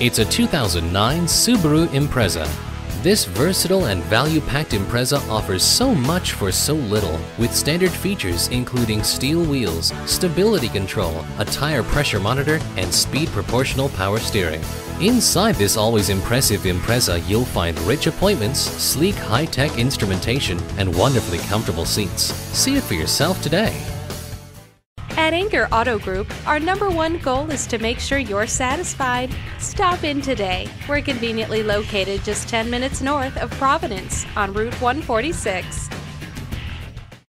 It's a 2009 Subaru Impreza. This versatile and value-packed Impreza offers so much for so little, with standard features including steel wheels, stability control, a tire pressure monitor, and speed proportional power steering. Inside this always impressive Impreza, you'll find rich appointments, sleek high-tech instrumentation, and wonderfully comfortable seats. See it for yourself today. At Anchor Auto Group, our #1 goal is to make sure you're satisfied. Stop in today. We're conveniently located just 10 minutes north of Providence on Route 146.